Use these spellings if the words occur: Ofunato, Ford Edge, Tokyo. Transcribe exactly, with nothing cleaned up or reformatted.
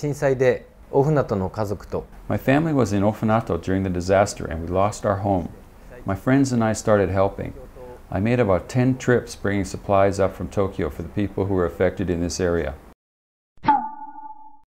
震災でオフナトの家族と My family was in Ofunato during the disaster and we lost our home. My friends and I started helping. I made about ten trips bringing supplies up from Tokyo for the people who were affected in this area.